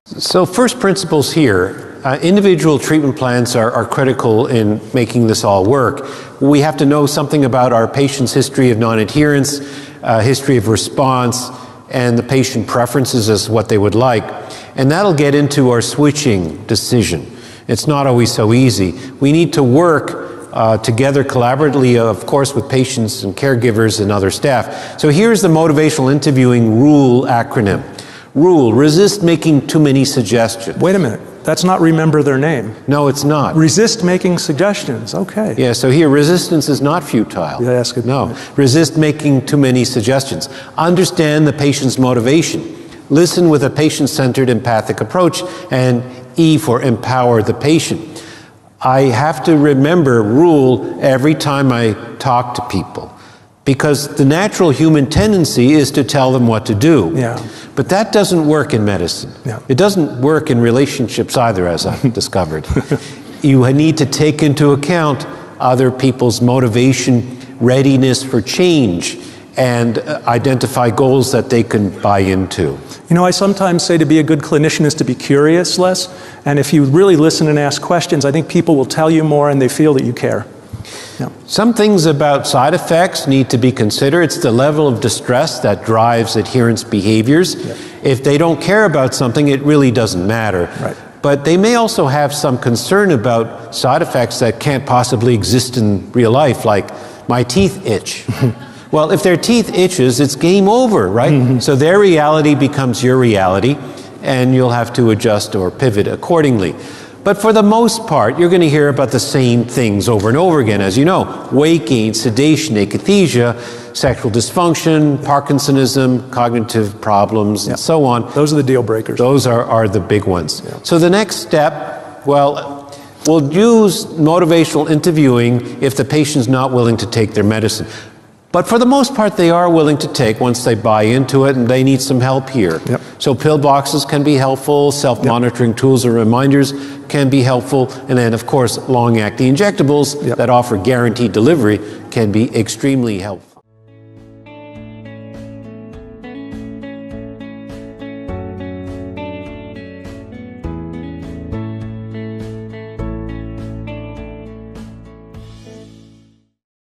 So first principles here, individual treatment plans are critical in making this all work. We have to know something about our patient's history of non-adherence, history of response, and the patient preferences as what they would like. And that'll get into our switching decision. It's not always so easy. We need to work together collaboratively, of course, with patients and caregivers and other staff. So here's the motivational interviewing RULE acronym. RULE, resist making too many suggestions. Wait a minute, that's not remember their name. No, it's not. Resist making suggestions, okay. Yeah, so here, resistance is not futile. Yeah, that's good. No, resist making too many suggestions. Understand the patient's motivation. Listen with a patient-centered empathic approach, and E for empower the patient. I have to remember RULE every time I talk to people, because the natural human tendency is to tell them what to do. Yeah. But that doesn't work in medicine. Yeah. It doesn't work in relationships either, as I've discovered. You need to take into account other people's motivation, readiness for change, and identify goals that they can buy into. You know, I sometimes say to be a good clinician is to be curious less, and if you really listen and ask questions, I think people will tell you more and they feel that you care. Yeah. Some things about side effects need to be considered. It's the level of distress that drives adherence behaviors. Yeah. If they don't care about something, it really doesn't matter. Right. But they may also have some concern about side effects that can't possibly exist in real life, like my teeth itch. Well, if their teeth itches, it's game over, right? Mm-hmm. So their reality becomes your reality, and you'll have to adjust or pivot accordingly. But for the most part, you're going to hear about the same things over and over again, as you know. Weight gain, sedation, akathisia, sexual dysfunction, Parkinsonism, cognitive problems, and so on. Those are the deal breakers. Those are the big ones. Yeah. So the next step, well, we'll use motivational interviewing if the patient's not willing to take their medicine. But for the most part, they are willing to take once they buy into it, and they need some help here. Yep. So pill boxes can be helpful, self-monitoring tools or reminders can be helpful, and then, of course, long-acting injectables that offer guaranteed delivery can be extremely helpful.